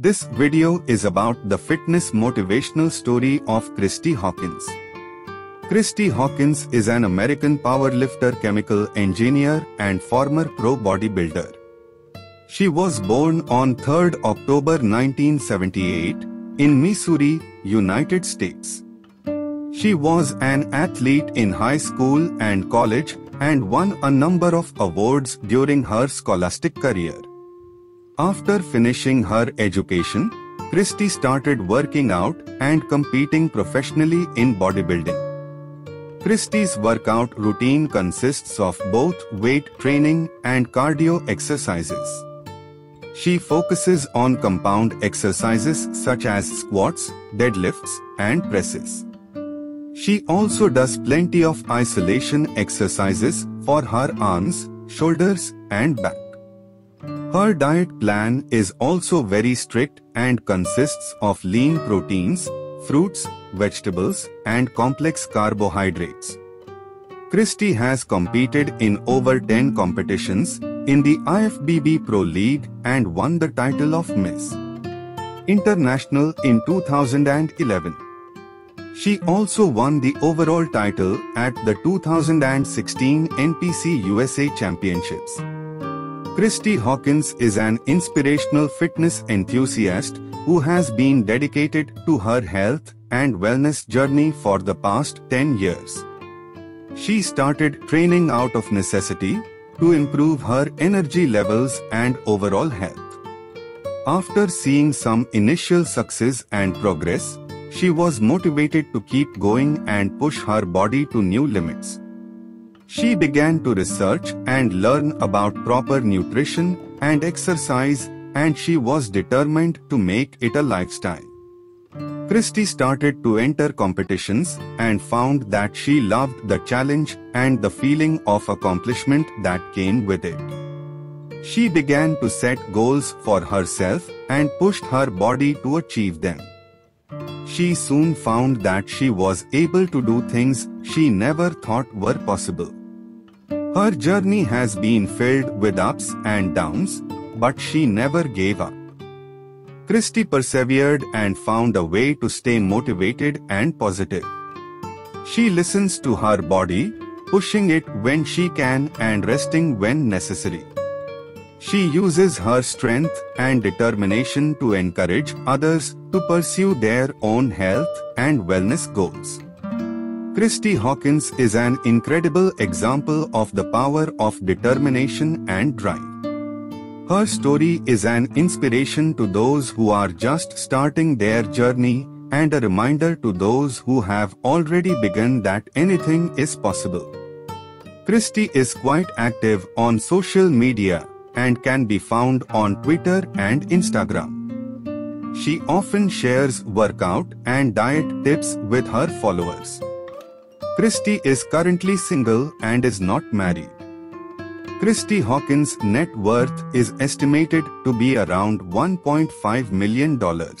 This video is about the fitness motivational story of Kristy Hawkins. Kristy Hawkins is an American powerlifter, chemical engineer and former pro bodybuilder. She was born on 3rd October 1978 in Missouri, United States. She was an athlete in high school and college and won a number of awards during her scholastic career. After finishing her education, Kristy started working out and competing professionally in bodybuilding. Kristy's workout routine consists of both weight training and cardio exercises. She focuses on compound exercises such as squats, deadlifts, and presses. She also does plenty of isolation exercises for her arms, shoulders, and back. Her diet plan is also very strict and consists of lean proteins, fruits, vegetables, and complex carbohydrates. Kristy has competed in over 10 competitions in the IFBB Pro League and won the title of Miss International in 2011. She also won the overall title at the 2016 NPC USA Championships. Kristy Hawkins is an inspirational fitness enthusiast who has been dedicated to her health and wellness journey for the past 10 years. She started training out of necessity to improve her energy levels and overall health. After seeing some initial success and progress, she was motivated to keep going and push her body to new limits. She began to research and learn about proper nutrition and exercise, and she was determined to make it a lifestyle. Kristy started to enter competitions and found that she loved the challenge and the feeling of accomplishment that came with it. She began to set goals for herself and pushed her body to achieve them. She soon found that she was able to do things she never thought were possible. Her journey has been filled with ups and downs, but she never gave up. Kristy persevered and found a way to stay motivated and positive. She listens to her body, pushing it when she can and resting when necessary. She uses her strength and determination to encourage others to pursue their own health and wellness goals. Kristy Hawkins is an incredible example of the power of determination and drive. Her story is an inspiration to those who are just starting their journey and a reminder to those who have already begun that anything is possible. Kristy is quite active on social media and can be found on Twitter and Instagram. She often shares workout and diet tips with her followers. Kristy is currently single and is not married. Kristy Hawkins' net worth is estimated to be around $1.5 million.